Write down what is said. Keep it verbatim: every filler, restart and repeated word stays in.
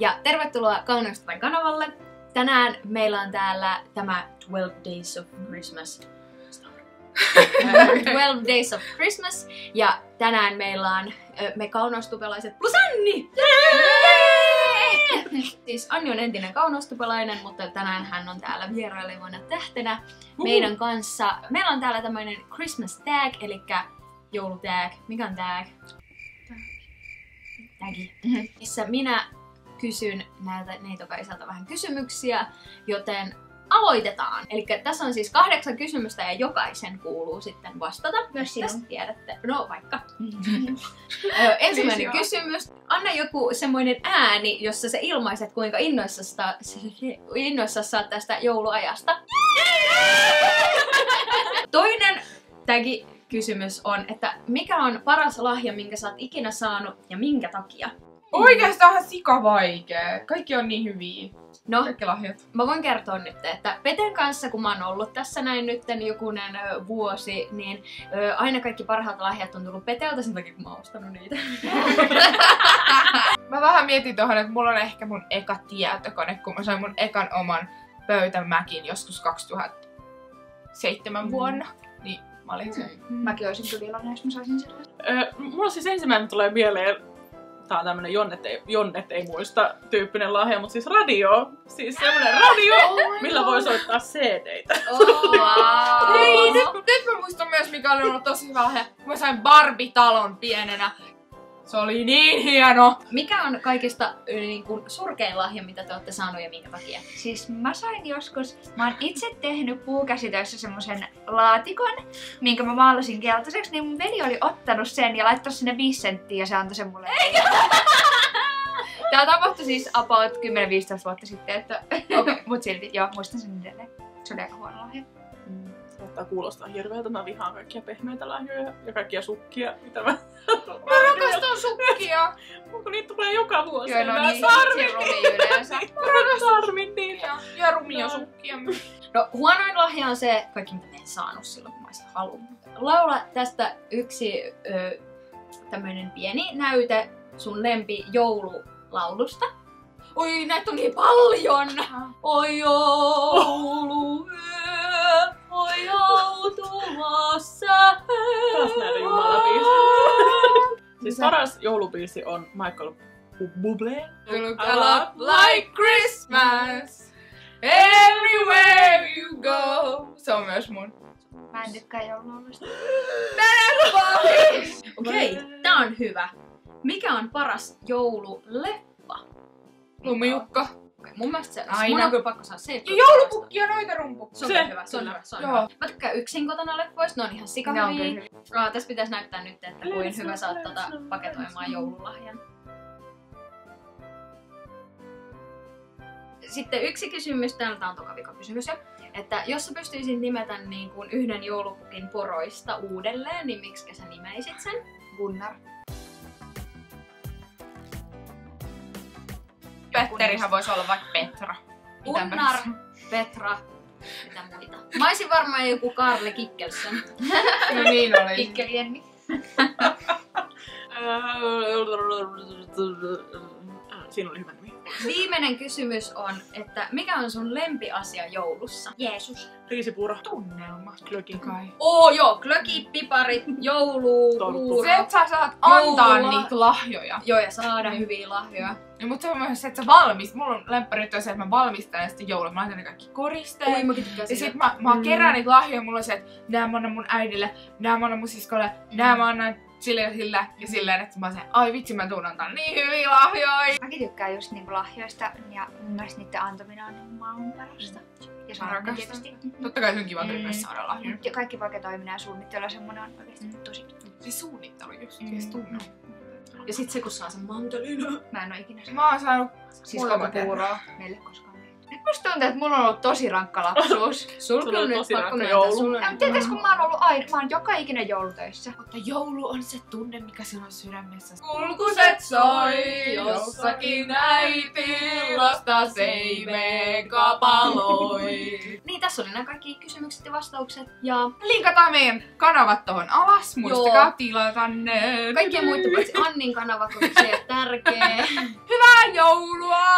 Ja tervetuloa Kaunostupan kanavalle! Tänään meillä on täällä tämä twelve days of Christmas. twelve days of Christmas. Ja tänään meillä on me kaunostupelaiset plus Anni! Siis Anni on entinen kaunostupelainen, mutta tänään hän on täällä vierailevana tähtenä meidän kanssa. Meillä on täällä tämmöinen Christmas tag, eli joulutag. Mikä on tag? Tagi. Missä minä kysyn näiltä neitokaiselta vähän kysymyksiä, joten aloitetaan. Eli tässä on siis kahdeksan kysymystä ja jokaisen kuuluu sitten vastata. Myös sinä. Tiedätte. No vaikka. Ensimmäinen kysymys. Anna joku semmoinen ääni, jossa sä ilmaiset kuinka innoissasi saat tästä jouluajasta. Toinen tagi kysymys on, että mikä on paras lahja, minkä sä oot ikinä saanut ja minkä takia? Oikeastaan sika vaikee. Kaikki on niin hyviä. No, kaikki lahjat. Mä voin kertoa nyt, että Peten kanssa, kun mä oon ollut tässä näin nytten jokunen vuosi, niin ö, aina kaikki parhaat lahjat on tullut Peteltä sen takia, kun mä oon ostanut niitä. Mä vähän mietin tohon, että mulla on ehkä mun eka tietokone, kun mä sain mun ekan oman pöytämäkin joskus kaksituhattaseitsemän mm. vuonna. Niin mä olin mm. Mm. Mäkin olisin kyllä iloinen, jos mä saisin sellaisen. Öö, mulla siis ensimmäinen tulee mieleen. Tää on tämmönen jonnet ei, jonnet ei muista tyyppinen lahja, mutta siis radio. Siis semmonen radio, oh millä voi soittaa C D-tä. Oh, wow. Hei, nyt, nyt mä muistan myös, mikä oli ollut tosi hyvä lahja. Mä sain Barbie-talon pienenä. Se oli niin hieno! Mikä on kaikista niin kuin, surkein lahja, mitä te olette saanut ja minkä takia? Siis mä sain joskus, mä oon itse tehnyt puukäsitöissä semmosen laatikon, minkä mä maalasin keltaiseksi, niin mun veli oli ottanut sen ja laittanut sinne viisi senttiä ja se antoi sen mulle. Eikä. Tää tapahtui siis about kymmenen viisitoista vuotta sitten, että... Okay. Mut silti, joo, muistan sen edelleen. Se oli aika huono lahja. Saattaa kuulostaa hirveältä. Mä vihaan kaikkia pehmeitä lahjoja ja kaikkia sukkia, mitä mä... Mä rakastan sukkia! Kun niitä tulee joka vuosi. Joo, no niin, sarmin rumia yleensä. Mä rakastan sarmin niitä. Ja, ja rumia no. sukkia myös. No, huonoin lahja on se, kaikki mitä mä en saanut silloin, kun mä olisin halunnut. Laula tästä yksi ö, tämmönen pieni näyte sun lempi joululaulusta. Oi, näitä on niin paljon! Oi jouluyö! Oi joutumassa! Taas näitä jumalabiisi. Siis paras joulubiisi on Michael Bublé. You look a lot like Christmas everywhere you go. Se on myös mun. Mä en tykkää joululaulusta. Okei, tää on hyvä. Mikä on paras joululeffa? Lumijukka. Okay, mun mielestä se aina. Mun on kyllä pakko saada se. Ja joulupukki on aika rumpu. Se on se. hyvä, se on hyvä, se on hyvä. Mä tykkään yksin kotona leffoista, ne on ihan sikahyviä. Oh, tässä pitäis näyttää nyt, että kuin Lensä, hyvä saat tota paketoimaan joululahjan. Sitten yksi kysymys, täällä on toka vika kysymys jo. Että jos sä pystyisit nimetä niin kuin yhden joulupukin poroista uudelleen, niin miksikä sä nimeisit sen? Gunnar. Petterihan voisi olla vaikka Petra. Gunnar, Petra, mitä muita. Mä oisin varmaan joku Karle Kikkelsen. No niin oli. Kikkelienni. Siinä oli hyvä nimi. Viimeinen kysymys on, että mikä on sun lempiasia joulussa? Jeesus. Riisipuuro. Tunnelma. Klöki kai. Oo joo, klöki, piparit, joulu, puuro. Se, että sä saat antaa niitä lahjoja. Joo, ja saada hyviä lahjoja. No, mutta se on myös se, että sä valmist... Mulla on lemppärit on se, että mä valmistan sitten joulua. Mä laitan ne kaikki koristeet. Oi, mä ja sit mä, mä mm. kerään niitä lahjoja. Mulla on se, että nää mä annan mun äidille, nää mä annan mun siskolle, nää mä annan sille ja sille ja silleen, että mä oon se, ai vitsi mä tuun antaa niin hyviä lahjoja. Mäkin tykkään just niinku lahjoista ja myös niitten antaminen on niinku maailman parasta. Ja saada tietysti. Totta kai se on kiva mm. myös saada lahjoja. Ja kaikki paketoiminen ja suunnittelu on semmonen on oikeesti mm. tosi kiva. Se suunnittelu just, mm. se tunne. Ja sit se kun saa sen mantelina. Mä en oo ikinä saanut. Mä oon saanut siskopuuroa meille koskaan. Nyt musta tuntuu, että mulla on ollut tosi rankka lapsuus. Sulla on ollut tosi rankka joulu. Tietysti kun mä oon ollut aina, mä oon joka ikinen joulutöissä. Mutta joulu on se tunne, mikä silloin sydämessä. Kulkuset soi, jossakin äiti lasta seimeen kapaloi. Niin, tässä oli nämä kaikki kysymykset ja vastaukset. Ja linkataan meidän kanavat tohon alas. Muistakaa tilata ne. Kaikkien muiden paitsi Annin kanava, kun se on tärkeä. Hyvää joulua!